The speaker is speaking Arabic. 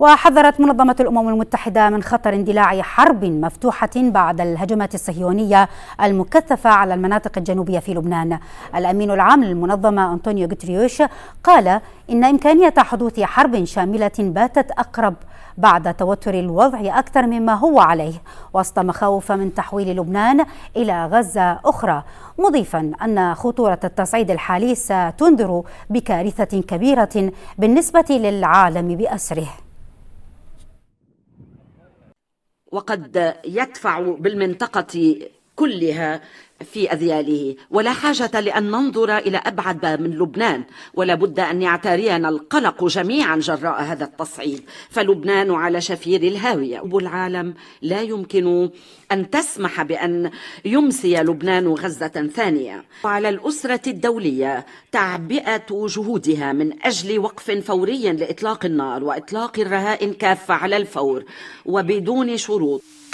وحذرت منظمة الأمم المتحدة من خطر اندلاع حرب مفتوحة بعد الهجمات الصهيونية المكثفة على المناطق الجنوبية في لبنان. الأمين العام للمنظمة أنطونيو غوتيريش قال إن إمكانية حدوث حرب شاملة باتت أقرب بعد توتر الوضع أكثر مما هو عليه وسط مخاوف من تحويل لبنان إلى غزة أخرى، مضيفا أن خطورة التصعيد الحالي ستنذر بكارثة كبيرة بالنسبة للعالم بأسره. وقد يدفع بالمنطقة كلها في أذياله، ولا حاجة لأن ننظر إلى أبعد من لبنان، ولا بد أن يعترينا القلق جميعا جراء هذا التصعيد، فلبنان على شفير الهاوية. والعالم لا يمكن أن تسمح بأن يمسي لبنان غزة ثانية. وعلى الأسرة الدولية تعبئة جهودها من أجل وقف فوري لإطلاق النار وإطلاق الرهائن كافة على الفور وبدون شروط.